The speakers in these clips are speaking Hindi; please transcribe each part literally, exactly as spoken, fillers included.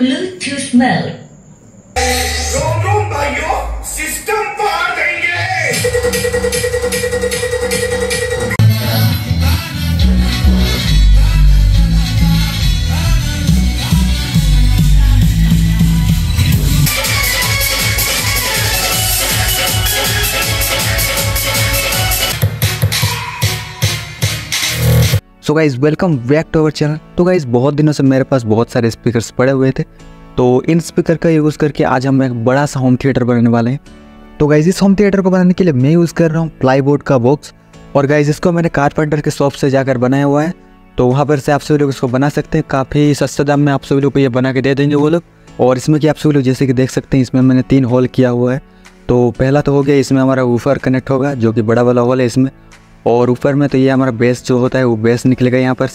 Bluetooth mode. दोनों भाइयों सिस्टम फाड़ देंगे। तो guys welcome back to our channel. तो गाइज़ बहुत दिनों से मेरे पास बहुत सारे स्पीकर्स पड़े हुए थे, तो इन स्पीकर का यूज़ करके आज हम एक बड़ा सा होम थिएटर बनाने वाले हैं। तो गाइज़ इस होम थिएटर को बनाने के लिए मैं यूज़ कर रहा हूँ प्लाईबोर्ड का बॉक्स, और गाइज़ इसको मैंने कारपेंटर के शॉप से जाकर बनाया हुआ है। तो वहाँ पर से आप सभी लोग इसको बना सकते हैं, काफ़ी सस्ते दाम में आप सभी लोग को ये बना के दे देंगे वो लोग। और इसमें कि आप सभी लोग जैसे कि देख सकते हैं, इसमें मैंने तीन हॉल किया हुआ है। तो पहला तो हो गया, इसमें हमारा वूफर कनेक्ट होगा जो कि बड़ा वाला हॉल है इसमें, और ऊपर में तो ये हमारा बेस जो होता है वो बेस निकलेगा यहाँ पर,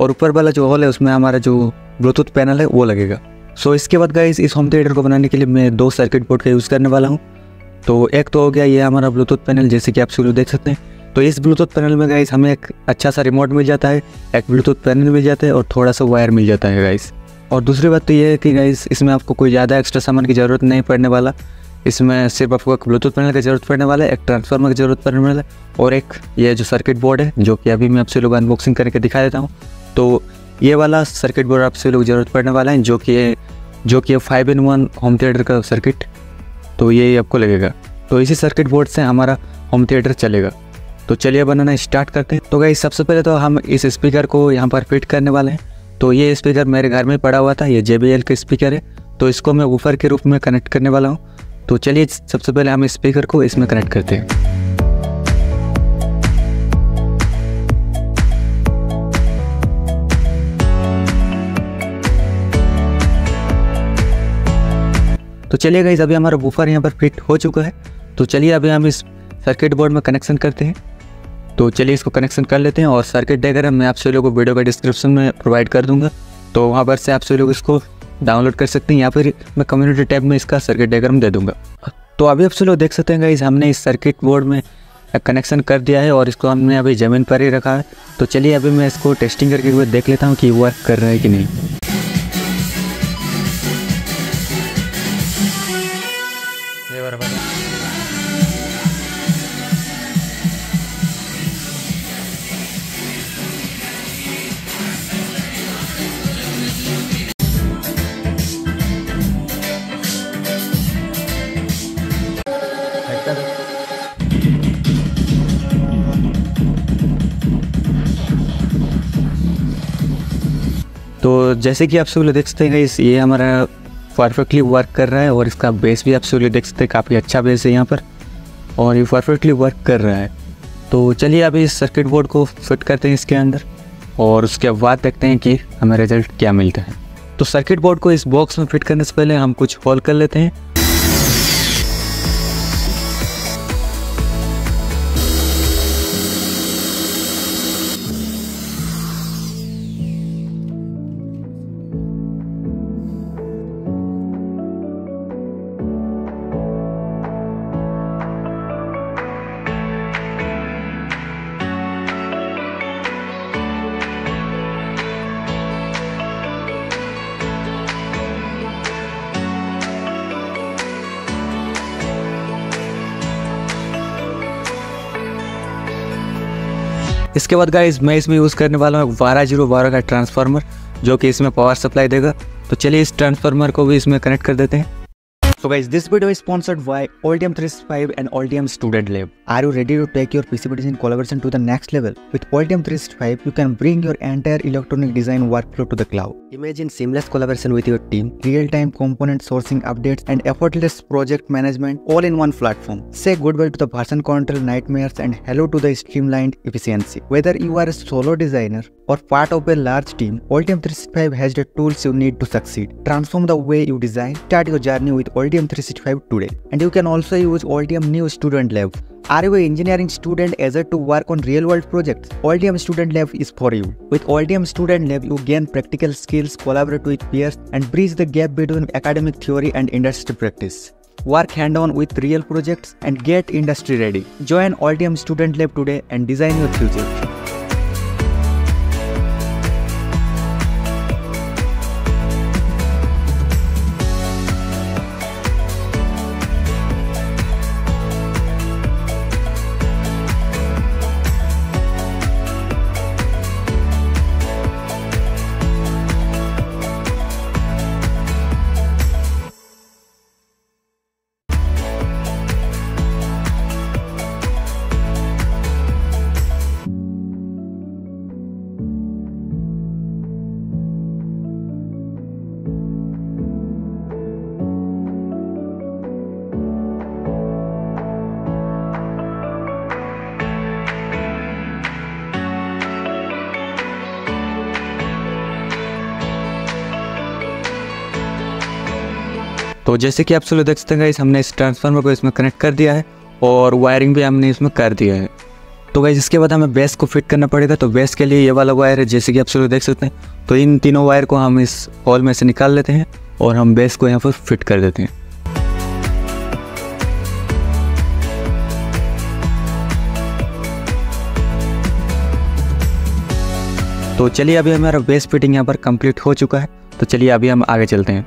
और ऊपर वाला जो हॉल है उसमें हमारा जो ब्लूटूथ पैनल है वो लगेगा। सो इसके बाद गाइस इस होम थिएटर को बनाने के लिए मैं दो सर्किट बोर्ड का यूज़ करने वाला हूँ। तो एक तो हो गया ये हमारा ब्लूटूथ पैनल, जैसे कि आप सभी लोग देख सकते हैं। तो इस ब्लूटूथ पैनल में गाइस हमें एक अच्छा सा रिमोट मिल जाता है, एक ब्लूटूथ पैनल मिल जाता है और थोड़ा सा वायर मिल जाता है गाइस। और दूसरी बात तो ये है कि गाइस इसमें आपको कोई ज़्यादा एक्स्ट्रा सामान की ज़रूरत नहीं पड़ने वाला। इसमें सिर्फ आपको एक ब्लूटूथ पैनल की ज़रूरत पड़ने वाला है, एक ट्रांसफार्मर की ज़रूरत पड़ने वाला है, और एक ये जो सर्किट बोर्ड है जो कि अभी मैं आप सभी लोग अनबॉक्सिंग करके दिखा देता हूँ। तो ये वाला सर्किट बोर्ड आप सभी लोग ज़रूरत पड़ने वाला है, जो कि जो कि five in one home theatre का सर्किट, तो ये आपको लगेगा। तो इसी सर्किट बोर्ड से हमारा होम थिएटर चलेगा। तो चलिए बनाना स्टार्ट करते हैं। तो गाइस सबसे पहले तो हम इस स्पीकर को यहाँ पर फिट करने वाले हैं। तो ये स्पीकर मेरे घर में पड़ा हुआ था, ये जे बी एल का स्पीकर है, तो इसको मैं वूफर के रूप में कनेक्ट करने वाला हूँ। तो चलिए सबसे पहले हम स्पीकर को इसमें कनेक्ट करते हैं। तो चलिए गाइस अभी हमारा वूफर यहाँ पर फिट हो चुका है। तो चलिए अभी हम इस सर्किट बोर्ड में कनेक्शन करते हैं। तो चलिए इसको कनेक्शन कर लेते हैं, और सर्किट डायग्राम मैं आप सभी लोगों को वीडियो का डिस्क्रिप्शन में प्रोवाइड कर दूंगा, तो वहाँ पर से आप सभी लोग इसको डाउनलोड कर सकते हैं, या फिर मैं कम्युनिटी टैब में इसका सर्किट डायग्राम दे दूंगा। तो अभी आप सभी लोग देख सकते हैं गाइस हमने इस सर्किट बोर्ड में कनेक्शन कर दिया है, और इसको हमने अभी ज़मीन पर ही रखा है। तो चलिए अभी मैं इसको टेस्टिंग करके हुए देख लेता हूँ कि वर्क कर रहा है कि नहीं। तो जैसे कि आप सभी लोग देख सकते हैं गाइस ये हमारा परफेक्टली वर्क कर रहा है, और इसका बेस भी आप सभी लोग देख सकते हैं, काफ़ी अच्छा बेस है यहाँ पर, और ये परफेक्टली वर्क कर रहा है। तो चलिए अभी इस सर्किट बोर्ड को फिट करते हैं इसके अंदर, और उसके बाद देखते हैं कि हमें रिजल्ट क्या मिलता है। तो सर्किट बोर्ड को इस बॉक्स में फिट करने से पहले हम कुछ होल कर लेते हैं। इसके बाद गाइस मैं इसमें यूज़ करने वाला हूँ बारह जीरो बारह का ट्रांसफार्मर, जो कि इसमें पावर सप्लाई देगा। तो चलिए इस ट्रांसफार्मर को भी इसमें कनेक्ट कर देते हैं। So guys, this video is sponsored by Altium three sixty-five and Altium Student Lab. Are you ready to take your P C B design collaboration to the next level? With Altium three sixty-five, you can bring your entire electronic design workflow to the cloud. Imagine seamless collaboration with your team, real-time component sourcing updates, and effortless project management all in one platform. Say goodbye to the version control nightmares and hello to the streamlined efficiency. Whether you are a solo designer or part of a large team, Altium three sixty-five has the tools you need to succeed. Transform the way you design. Start your journey with Altium Altium three sixty-five today, and you can also use Altium New Student Lab. Are you an engineering student eager to work on real-world projects? Altium Student Lab is for you. With Altium Student Lab, you gain practical skills, collaborate with peers, and bridge the gap between academic theory and industry practice. Work hand-on with real projects and get industry ready. Join Altium Student Lab today and design your future. तो जैसे कि आप सब लोग देख सकते हैं गाइस, हमने इस ट्रांसफार्मर को इसमें कनेक्ट कर दिया है और वायरिंग भी हमने इसमें कर दिया है। तो गाइस इसके बाद हमें बेस को फिट करना पड़ेगा। तो बेस के लिए ये वाला वायर है, जैसे कि आप सब लोग देख सकते हैं। तो इन तीनों वायर को हम इस हॉल में से निकाल लेते हैं और हम बेस को यहाँ पर फिट कर देते हैं। तो चलिए अभी हमारा बेस फिटिंग यहाँ पर कंप्लीट हो चुका है, तो चलिए अभी हम आगे चलते हैं।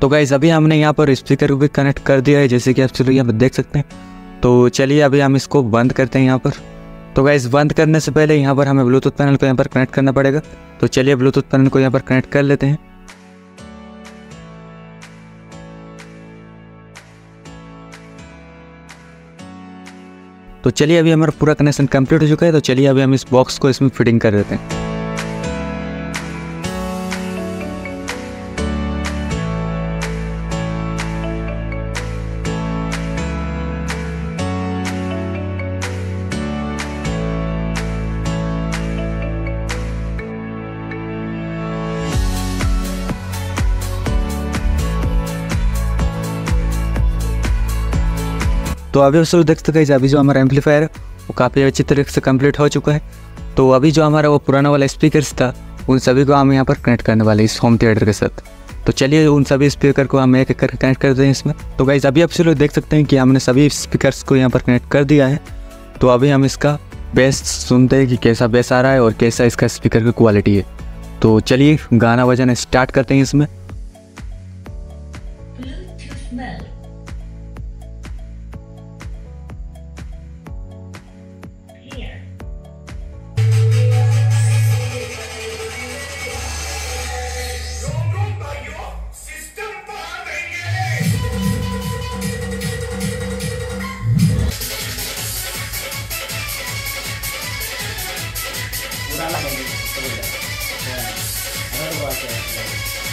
तो गाइस अभी हमने यहाँ पर स्पीकर को भी कनेक्ट कर दिया है, जैसे कि आप सब यहाँ पर देख सकते हैं। तो चलिए अभी हम इसको बंद करते हैं यहाँ पर। तो गाइस बंद करने से पहले यहाँ पर हमें ब्लूटूथ पैनल को यहाँ पर कनेक्ट करना पड़ेगा। तो चलिए ब्लूटूथ पैनल को यहाँ पर कनेक्ट कर लेते हैं। तो चलिए अभी हमारा पूरा कनेक्शन कंप्लीट हो चुका है। तो चलिए अभी हम इस बॉक्स को इसमें फिटिंग कर देते हैं। तो अभी आप देख सकते हैं अभी जो हमारा एम्पलीफायर है वो काफ़ी अच्छी तरीके से कंप्लीट हो चुका है। तो अभी जो हमारा वो पुराना वाला स्पीकर्स था उन सभी को हम यहाँ पर कनेक्ट करने वाले इस होम थिएटर के साथ। तो चलिए उन सभी स्पीकर को हम एक एक करके कनेक्ट करते हैं इसमें। तो गाइस अभी आप लोग देख सकते हैं कि हमने सभी स्पीकर्स को यहाँ पर कनेक्ट कर दिया है। तो अभी हम इसका बेस सुनते हैं कि कैसा बेस आ रहा है और कैसा इसका स्पीकर की क्वालिटी है। तो चलिए गाना बजाना स्टार्ट करते हैं इसमें। Terima kasih.